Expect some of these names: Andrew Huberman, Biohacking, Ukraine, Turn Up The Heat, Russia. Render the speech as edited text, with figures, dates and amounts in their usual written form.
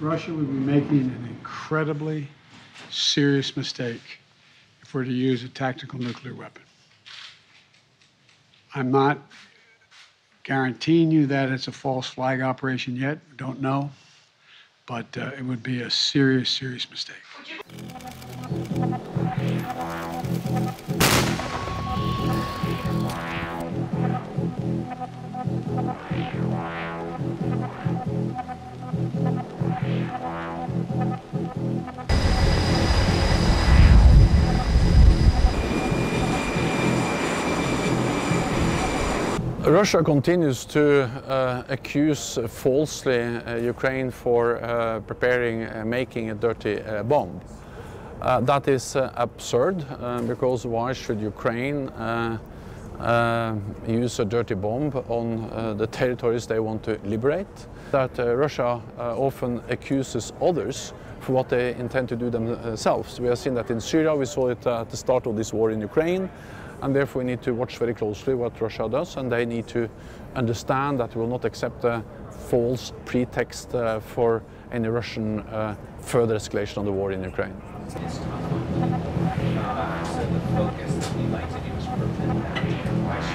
Russia would be making an incredibly serious mistake if we're to use a tactical nuclear weapon. I'm not guaranteeing you that it's a false flag operation yet. We don't know. But it would be a serious, serious mistake. Russia continues to accuse falsely Ukraine for preparing and making a dirty bomb. That is absurd, because why should Ukraine use a dirty bomb on the territories they want to liberate? That Russia often accuses others for what they intend to do themselves. We have seen that in Syria, we saw it at the start of this war in Ukraine. And therefore we need to watch very closely what Russia does, and they need to understand that we will not accept a false pretext for any Russian further escalation of the war in Ukraine. So the focus that we like to do is prevent that.